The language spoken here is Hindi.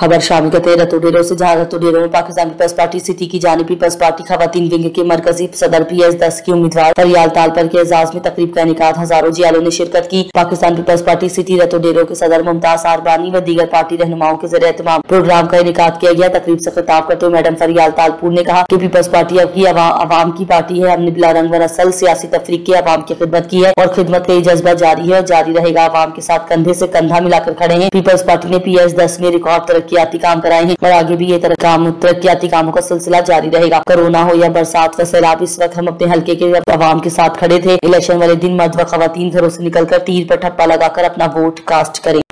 खबर शाम के थे रतोडेरो से, जहां रतोडेरो में पाकिस्तान पीपल्स पार्टी सिटी की जानिब पीपल्स पार्टी खवातीन विंग के मरकजी सदर PS-10 की उम्मीदवार फरियाल तालपुर के एजाज में तकरीब का इनेकाद, हजारों जियालों ने शिरकत की। Pakistan Peoples Party city Ratodero के सदर मुमताज अरबानी व दीगर पार्टी रहनुमाओं के जरिए तमाम प्रोग्राम का इनेकाद किया गया। तकरीब से खिताब करते हुए मैडम फरियाल तालपुर ने कहा की पीपल्स पार्टी अब की आवाम की पार्टी है। हमने बिला रंग व नस्ल सियासी तफरीक के आवाम की खिदमत की है और खिदमत का ये जज्बा जारी है और जारी रहेगा। आवाम के साथ कंधे से कंधा मिलाकर खड़े हैं। पीपल्स पार्टी ने PS-10 में रिकॉर्ड तरक्याती काम कराए हैं और आगे भी ये तरक्याती कामों का सिलसिला जारी रहेगा। कोरोना हो या बरसात व सैलाब, इस वक्त हम अपने हल्के के आवाम के साथ खड़े थे। इलेक्शन वाले दिन मर्द व खवातीन घरों से निकलकर तीर पर ठप्पा लगाकर अपना वोट कास्ट करें।